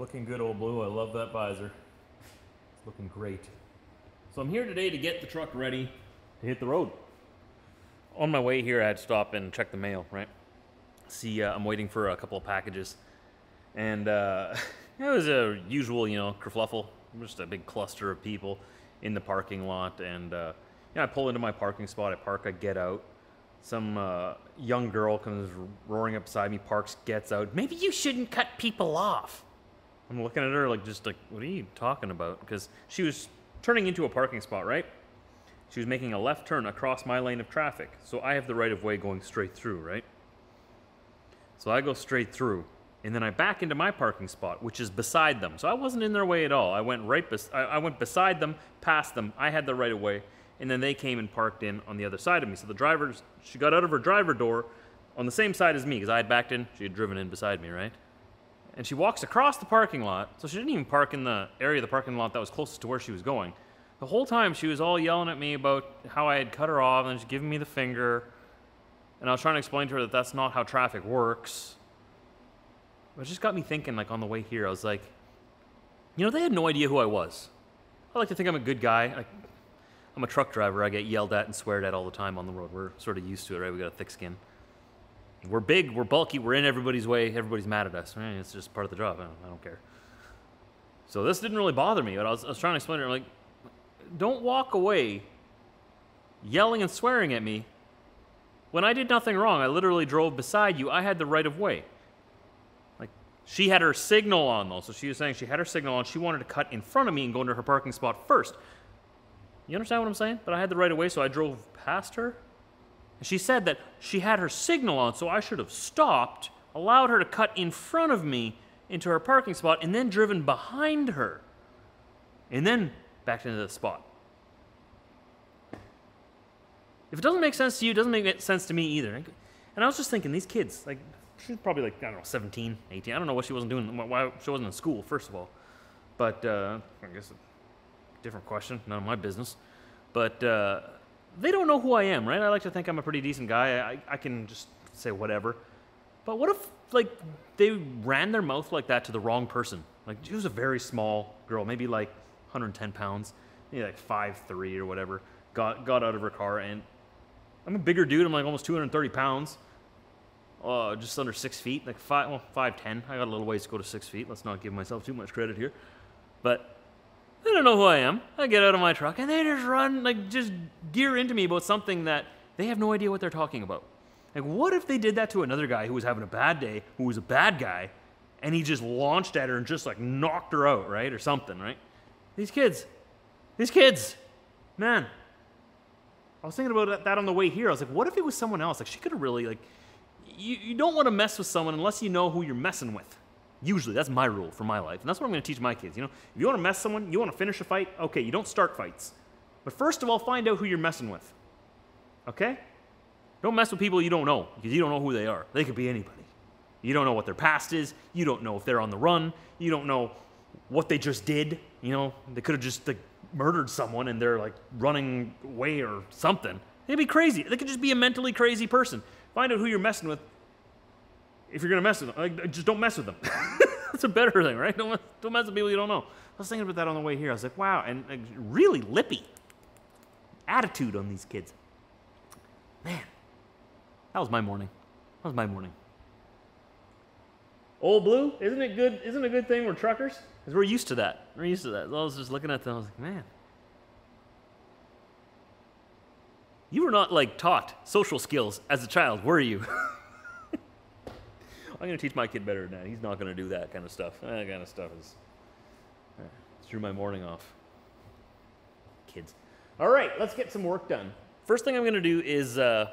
Looking good, old Blue. I love that visor. It's looking great. So I'm here today to get the truck ready to hit the road. On my way here, I had to stop and check the mail, right? See, I'm waiting for a couple of packages. And it was a usual, you know, kerfluffle. Just a big cluster of people in the parking lot. And yeah, I pull into my parking spot. I park, I get out. Some young girl comes roaring up beside me, parks, gets out. Maybe you shouldn't cut people off. I'm looking at her like, just like, what are you talking about? Because she was turning into a parking spot, right? She was making a left turn across my lane of traffic. So I have the right of way going straight through, right? So I go straight through. And then I back into my parking spot, which is beside them. So I wasn't in their way at all. I went I went beside them, past them. I had the right of way. And then they came and parked in on the other side of me. So the driver, she got out of her driver door on the same side as me, because I had backed in, she had driven in beside me, right? And she walks across the parking lot. So she didn't even park in the area of the parking lot that was closest to where she was going. The whole time she was all yelling at me about how I had cut her off and she's giving me the finger. And I was trying to explain to her that that's not how traffic works. But it just got me thinking, like, on the way here, I was like, you know, they had no idea who I was. I like to think I'm a good guy. I'm a truck driver. I get yelled at and sweared at all the time on the road. We're sort of used to it, right? We got a thick skin. We're big, we're bulky, we're in everybody's way. Everybody's mad at us. Right? It's just part of the job. I don't care. So this didn't really bother me, but I was trying to explain to her, like, don't walk away yelling and swearing at me when I did nothing wrong. I literally drove beside you. I had the right of way. Like, she had her signal on, though. So she was saying she had her signal on. She wanted to cut in front of me and go into her parking spot first. You understand what I'm saying? But I had the right of way, so I drove past her. And she said that she had her signal on, so I should have stopped, allowed her to cut in front of me into her parking spot, and then driven behind her. And then backed into the spot. If it doesn't make sense to you, it doesn't make sense to me either. And I was just thinking, these kids, like, she's probably like, I don't know, 17, 18. I don't know what she wasn't doing, why she wasn't in school, first of all. But I guess different question, none of my business. But they don't know who I am, right? I like to think I'm a pretty decent guy. I can just say whatever. But what if, like, they ran their mouth like that to the wrong person? Like, she was a very small girl, maybe like 110 pounds, maybe like 5'3" or whatever. Got out of her car, and I'm a bigger dude. I'm like almost 230 pounds, just under 6 feet, like 5'10". I got a little ways to go to 6 feet. Let's not give myself too much credit here, but they don't know who I am. I get out of my truck, and they just run, like, just gear into me about something that they have no idea what they're talking about. Like, what if they did that to another guy who was having a bad day, who was a bad guy, and he just launched at her and just, like, knocked her out, right, or something, right? These kids, man. I was thinking about that on the way here. I was like, what if it was someone else? Like, she could have really, like, you don't want to mess with someone unless you know who you're messing with. Usually, that's my rule for my life, and that's what I'm going to teach my kids. You know, if you want to mess someone, you want to finish a fight, okay, you don't start fights. But first of all, find out who you're messing with, okay? Don't mess with people you don't know, because you don't know who they are. They could be anybody. You don't know what their past is. You don't know if they're on the run. You don't know what they just did. You know, they could have just, like, murdered someone and they're, like, running away or something. They'd be crazy. They could just be a mentally crazy person. Find out who you're messing with if you're going to mess with them. Like, just don't mess with them. That's a better thing, right? Don't mess with people you don't know. I was thinking about that on the way here. I was like, wow, and like, really lippy attitude on these kids. Man, that was my morning. That was my morning. Old Blue, isn't it a good thing we're truckers? Because we're used to that. We're used to that. So I was just looking at them. I was like, man. You were not, like, taught social skills as a child, were you? I'm going to teach my kid better than that. He's not going to do that kind of stuff. That kind of stuff is... threw my morning off. Kids. All right, let's get some work done. First thing I'm going to do is the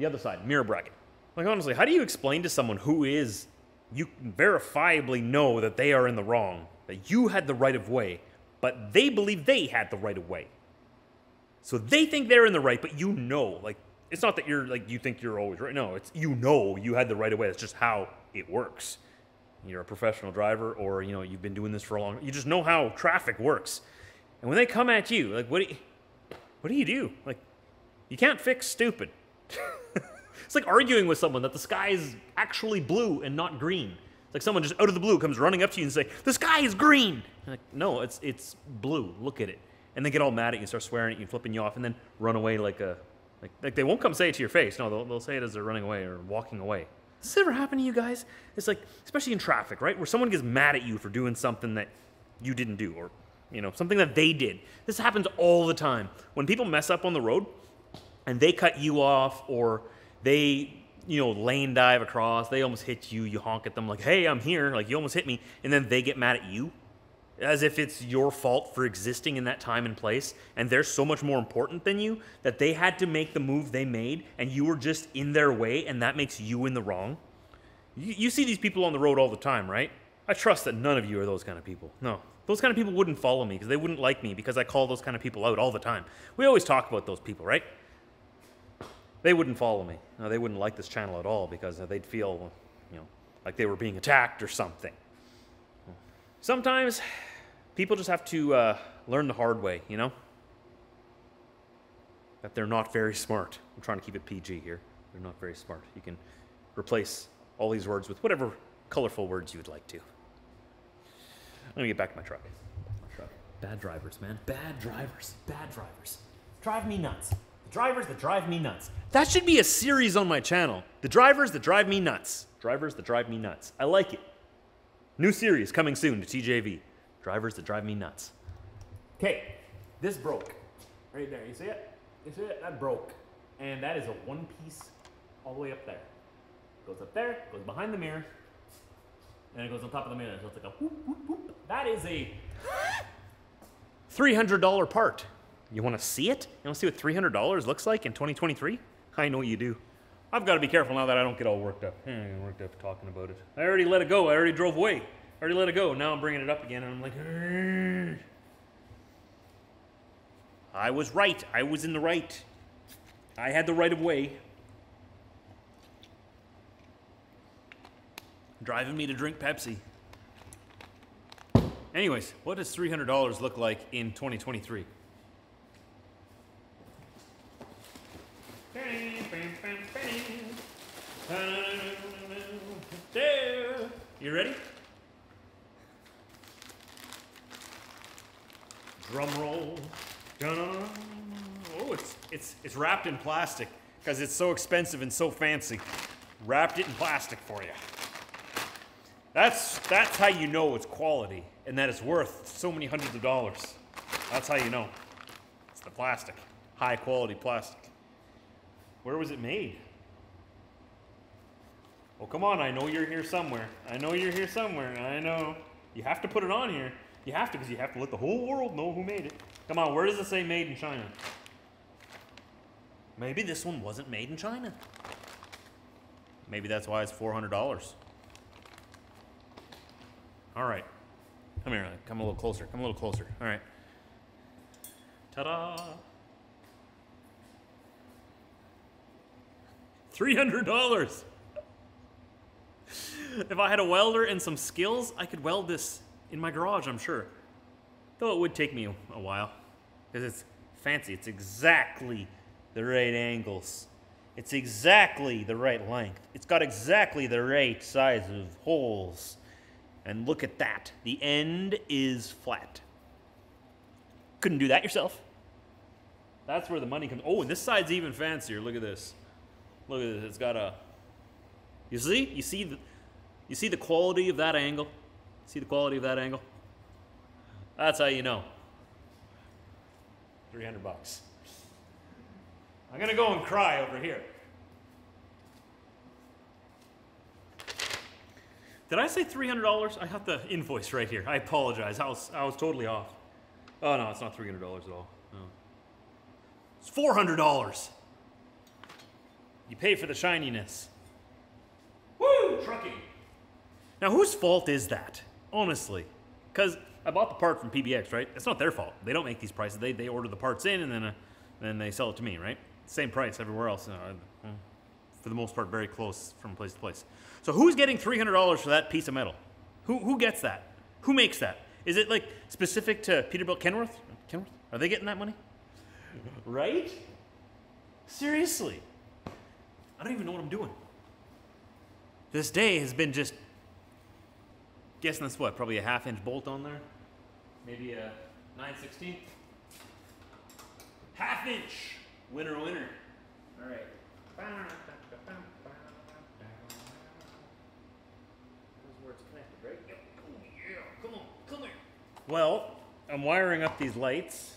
other side, mirror bracket. Like, honestly, how do you explain to someone who is... you verifiably know that they are in the wrong, that you had the right of way, but they believe they had the right of way. So they think they're in the right, but you know, like, it's not that you're, like, you think you're always right. No, it's, you know, you had the right of way. That's just how it works. You're a professional driver, or, you know, you've been doing this for a long time. You just know how traffic works. And when they come at you, like, what do you do? Like, you can't fix stupid. It's like arguing with someone that the sky is actually blue and not green. Like someone just out of the blue comes running up to you and say, "The sky is green." And like, no, it's blue. Look at it. And they get all mad at you, start swearing at you, flipping you off, and then run away like a like they won't come say it to your face. No, they'll say it as they're running away or walking away. Does this ever happen to you guys? It's like, especially in traffic, right? Where someone gets mad at you for doing something that you didn't do, or you know, something that they did. This happens all the time. When people mess up on the road and they cut you off, or they, you know, lane dive across, they almost hit you, you honk at them like, "Hey, I'm here, like you almost hit me," and then they get mad at you as if it's your fault for existing in that time and place, and they're so much more important than you that they had to make the move they made, and you were just in their way, and that makes you in the wrong. You see these people on the road all the time, right? I trust that none of you are those kind of people. No. Those kind of people wouldn't follow me because they wouldn't like me because I call those kind of people out all the time. We always talk about those people, right? They wouldn't follow me. No, they wouldn't like this channel at all because they'd feel, you know, like they were being attacked or something. Sometimes people just have to learn the hard way, you know? That they're not very smart. I'm trying to keep it PG here. They're not very smart. You can replace all these words with whatever colorful words you would like to. Let me get back to my truck. Bad drivers, man. Bad drivers. Bad drivers. Drive me nuts. The drivers that drive me nuts. That should be a series on my channel. The drivers that drive me nuts. Drivers that drive me nuts. I like it. New series coming soon to TJV. Drivers that drive me nuts. Okay. This broke. Right there. You see it? You see it? That broke. And that is a one piece all the way up there. Goes up there. Goes behind the mirror. And it goes on top of the mirror, so it's like a whoop, whoop, whoop. That is a $300 part. You want to see it? You want to see what $300 looks like in 2023? I know you do. I've got to be careful now that I don't get all worked up. I'm getting worked up talking about it. I already let it go. I already drove away. I already let it go. Now I'm bringing it up again, and I'm like, argh. I was right. I was in the right. I had the right of way. Driving me to drink Pepsi. Anyways, what does $300 look like in 2023? You ready? Drum roll. Oh, it's wrapped in plastic because it's so expensive and so fancy. Wrapped it in plastic for you. That's how you know it's quality and that it's worth so many hundreds of dollars. That's how you know. It's the plastic. High quality plastic. Where was it made? Oh, come on. I know you're here somewhere. I know you're here somewhere. I know. You have to put it on here. You have to, because you have to let the whole world know who made it. Come on. Where does it say made in China? Maybe this one wasn't made in China. Maybe that's why it's $400. All right, come here, come a little closer, come a little closer, all right. Ta-da! $300! If I had a welder and some skills, I could weld this in my garage, I'm sure. Though it would take me a while, because it's fancy, it's exactly the right angles. It's exactly the right length. It's got exactly the right size of holes. And look at that. The end is flat. Couldn't do that yourself. That's where the money comes. Oh, and this side's even fancier. Look at this. Look at this. It's got a... You see? You see the quality of that angle? See the quality of that angle? That's how you know. 300 bucks. I'm going to go and cry over here. Did I say $300? I got the invoice right here. I apologize. I was totally off. Oh, no, it's not $300 at all. No. It's $400. You pay for the shininess. Woo, trucking. Now, whose fault is that? Honestly. Because I bought the part from PBX, right? It's not their fault. They don't make these prices. They order the parts in, and then they sell it to me, right? Same price everywhere else. For the most part, very close from place to place. So who's getting $300 for that piece of metal? Who gets that? Who makes that? Is it like specific to Peterbilt, Kenworth? Kenworth? Are they getting that money? Right? Seriously. I don't even know what I'm doing. This day has been just guessing that's what, probably a half-inch bolt on there? Maybe a 9/16. Half-inch! Winner, winner. All right. Those words connected, right? Yep. Oh, yeah. Come on, come here. Well, I'm wiring up these lights.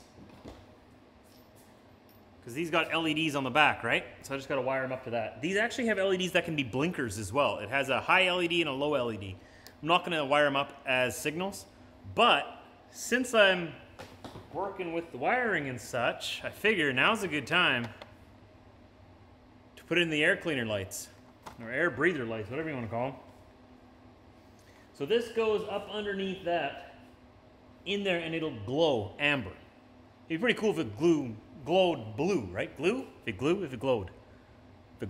Because these got LEDs on the back, right? So I just got to wire them up to that. These actually have LEDs that can be blinkers as well. It has a high LED and a low LED. I'm not going to wire them up as signals, but since I'm working with the wiring and such, I figure now's a good time to put in the air cleaner lights, or air breather lights, whatever you want to call them. So this goes up underneath that in there and it'll glow amber. It'd be pretty cool if it glowed blue, right? Glue? If it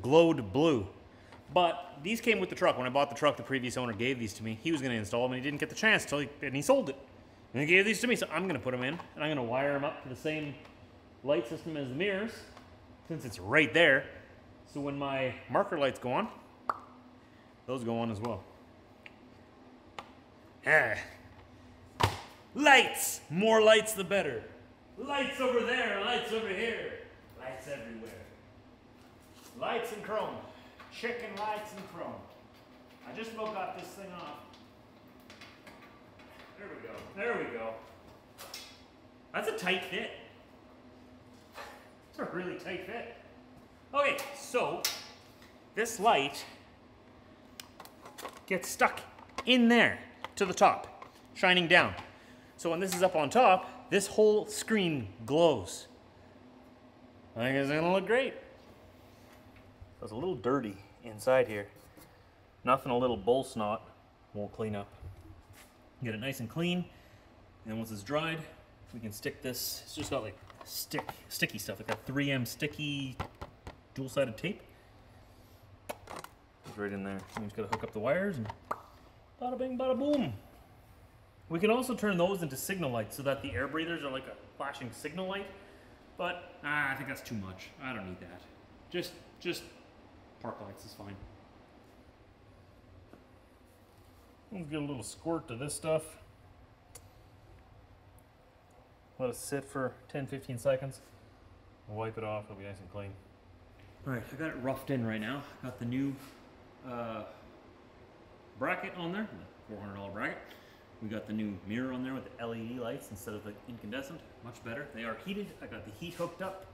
glowed blue. But these came with the truck. When I bought the truck, the previous owner gave these to me. He was going to install them and he didn't get the chance till he sold it. And they gave these to me, so I'm going to put them in, and I'm going to wire them up to the same light system as the mirrors, since it's right there. So when my marker lights go on, those go on as well. Ah. Lights! More lights, the better. Lights over there, lights over here, lights everywhere. Lights and chrome. Chicken lights and chrome. I just about got this thing off. There we go. There we go. That's a tight fit. It's a really tight fit. Okay, so this light gets stuck in there to the top, shining down. So when this is up on top, this whole screen glows. I think it's gonna look great. So it's a little dirty inside here. Nothing a little bull snot won't clean up. Get it nice and clean, and once it's dried, we can stick this. It's just got like sticky stuff, like a 3M sticky dual-sided tape. It's right in there. We just gotta hook up the wires and bada bing, bada boom. We can also turn those into signal lights so that the air breathers are like a flashing signal light. But I think that's too much. I don't need that. Just park lights is fine. Let's get a little squirt to this stuff. Let it sit for 10-15 seconds. Wipe it off, it'll be nice and clean. All right, I got it roughed in right now. Got the new bracket on there, the $400 bracket. We got the new mirror on there with the LED lights instead of the incandescent, much better. They are heated, I got the heat hooked up,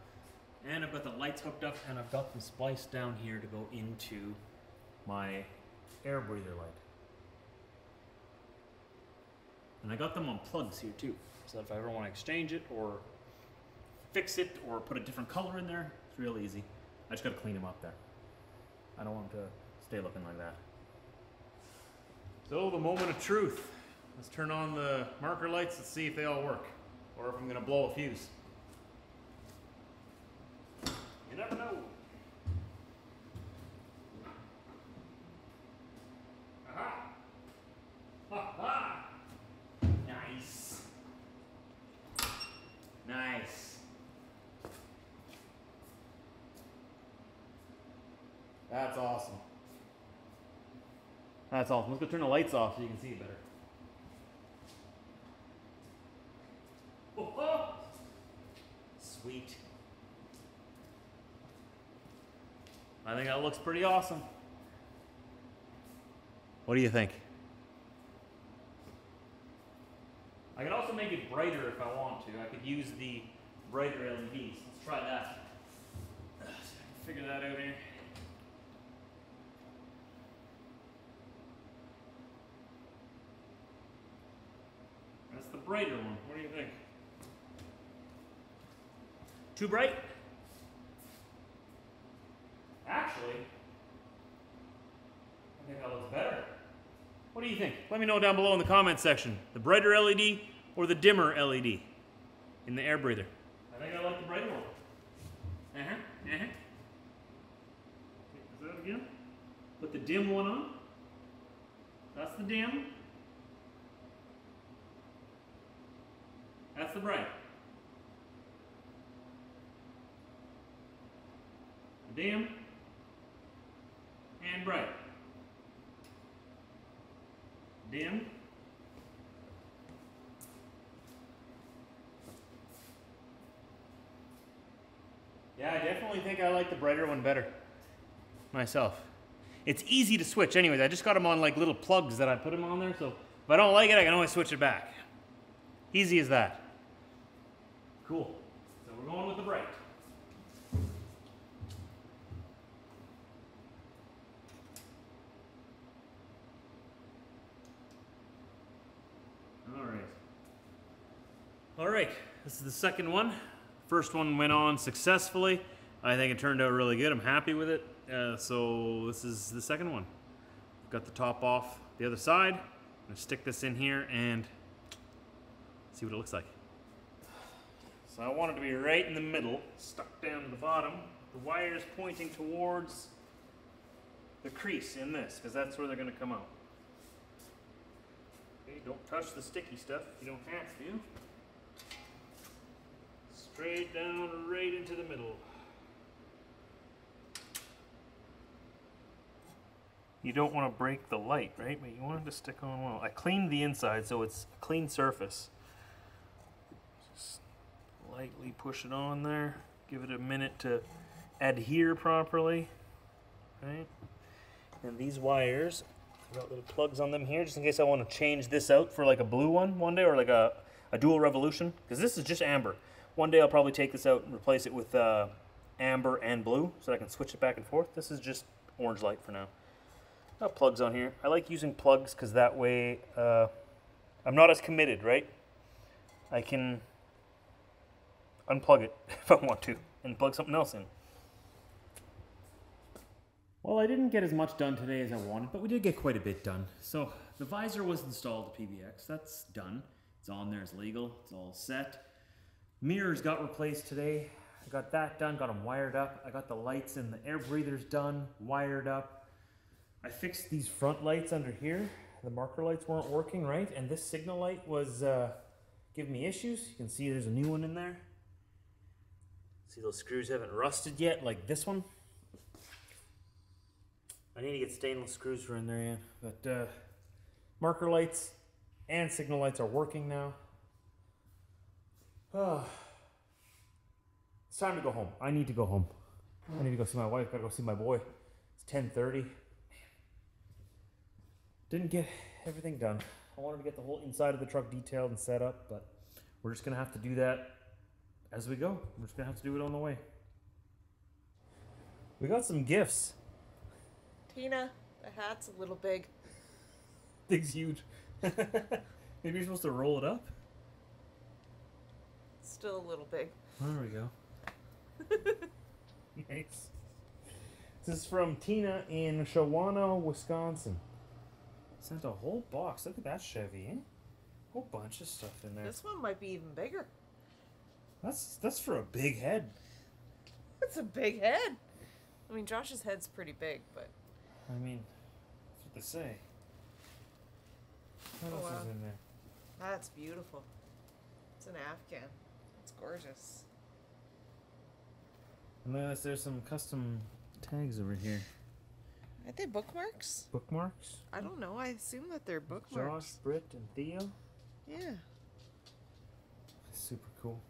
and I've got the lights hooked up, and I've got them spliced down here to go into my air breather light. And I got them on plugs here too. So if I ever want to exchange it or fix it or put a different color in there, it's real easy. I just got to clean them up there. I don't want them to stay looking like that. So the moment of truth. Let's turn on the marker lights and see if they all work. Or if I'm going to blow a fuse. You never know. Aha! Ha ha! Nice. That's awesome. That's awesome. Let's go turn the lights off so you can see it better. Oh, oh. Sweet. I think that looks pretty awesome. What do you think? I could also make it brighter if I want to. I could use the brighter LEDs. Let's try that. So I can figure that out here. That's the brighter one. What do you think? Too bright? Actually, I think that looks better. What do you think? Let me know down below in the comment section. The brighter LED or the dimmer LED in the air breather? I think I like the brighter one. Uh-huh, uh-huh. Is that again? Put the dim one on. That's the dim. That's the bright. The dim and bright. Dim Yeah, I definitely think I like the brighter one better myself. It's easy to switch anyways. I just got them on like little plugs that I put them on there, so if I don't like it, I can always switch it back. Easy as that. Cool. So we're going with the bright. All right, this is the second one. First one went on successfully. I think it turned out really good. I'm happy with it. So this is the second one. I've got the top off the other side. I'm gonna stick this in here and see what it looks like. So I want it to be right in the middle, stuck down to the bottom. The wires pointing towards the crease in this, because that's where they're gonna come out. Okay, don't touch the sticky stuff if you don't have to. Straight down, right into the middle. You don't want to break the light, right? But you want it to stick on well. I cleaned the inside so it's a clean surface. Just lightly push it on there. Give it a minute to adhere properly. Right? And these wires, I've got little plugs on them here just in case I want to change this out for like a blue one day, or like a dual revolution, because this is just amber. One day I'll probably take this out and replace it with amber and blue so that I can switch it back and forth. This is just orange light for now. Got plugs on here. I like using plugs because that way I'm not as committed, right? I can unplug it if I want to and plug something else in. Well, I didn't get as much done today as I wanted, but we did get quite a bit done. So the visor was installed to PBX. That's done. It's on there. It's legal. It's all set. Mirrors got replaced today. I got that done, got them wired up. I got the lights and the air breathers done, wired up. I fixed these front lights under here. The marker lights weren't working, right? And this signal light was giving me issues. You can see there's a new one in there. See those screws haven't rusted yet, like this one. I need to get stainless screws for in there, yeah. But marker lights and signal lights are working now. Oh, it's time to go home. I need to go home. I need to go see my wife. Gotta go see my boy. It's 10:30. Didn't get everything done. I wanted to get the whole inside of the truck detailed and set up, but we're just gonna have to do that as we go. We're just gonna have to do it on the way. We got some gifts. Tina, the hat's a little big. Thing's huge. Maybe you're supposed to roll it up. Still a little big. There we go. Nice. This is from Tina in Shawano, Wisconsin. Sent a whole box. Look at that Chevy, eh? Whole bunch of stuff in there. This one might be even bigger. That's for a big head. That's a big head. I mean, Josh's head's pretty big, but. I mean, that's what they say. What else is in there? That's beautiful. It's an Afghan. It's gorgeous. Unless there's some custom tags over here. Are they bookmarks? Bookmarks? I don't know. I assume that they're bookmarks. Josh, Britt, and Theo? Yeah. That's super cool.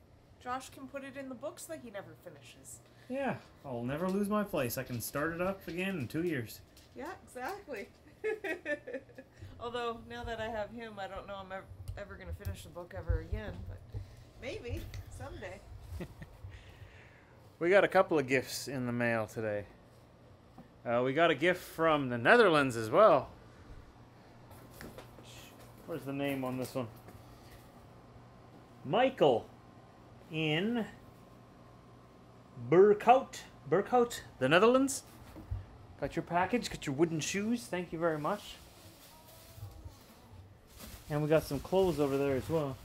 Josh can put it in the books that he never finishes. Yeah. I'll never lose my place. I can start it up again in 2 years. Yeah, exactly. Although, now that I have him, I don't know I'm ever going to finish the book ever again, but maybe someday. We got a couple of gifts in the mail today. We got a gift from the Netherlands as well. Where's the name on this one? Michael in Berkhout, the Netherlands. Got your package, got your wooden shoes. Thank you very much. And we got some clothes over there as well.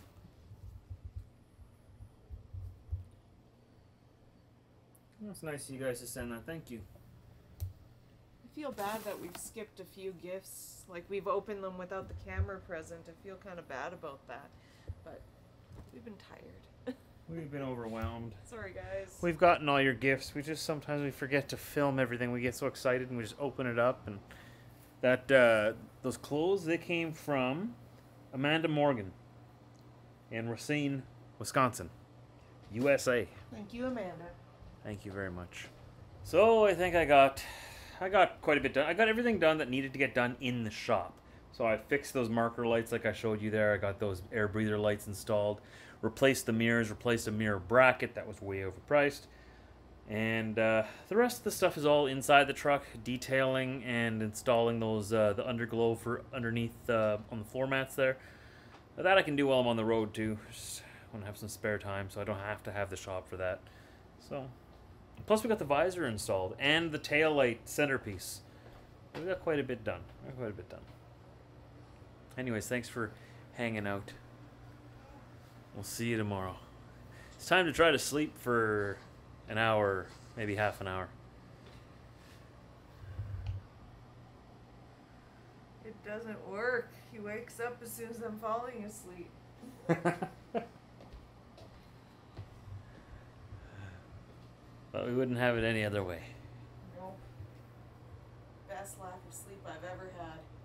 That's nice of you guys to send that. Thank you. I feel bad that we've skipped a few gifts. Like, we've opened them without the camera present. I feel kind of bad about that. But we've been tired. We've been overwhelmed. Sorry, guys. We've gotten all your gifts. We just sometimes we forget to film everything. We get so excited and we just open it up. And that those clothes, they came from Amanda Morgan in Racine, Wisconsin, USA. Thank you, Amanda. Thank you very much. So I think I got quite a bit done. I got everything done that needed to get done in the shop. So I fixed those marker lights like I showed you there. I got those air breather lights installed. Replaced the mirrors. Replaced a mirror bracket that was way overpriced. And the rest of the stuff is all inside the truck. Detailing and installing those the underglow for underneath on the floor mats there. But that I can do while I'm on the road too. Just want to have some spare time, so I don't have to have the shop for that. So, plus we got the visor installed and the tail light centerpiece. We got quite a bit done. We got quite a bit done. Anyways, thanks for hanging out. We'll see you tomorrow. It's time to try to sleep for an hour, maybe half an hour. It doesn't work. He wakes up as soon as I'm falling asleep. But we wouldn't have it any other way. Nope. Best lack of sleep I've ever had.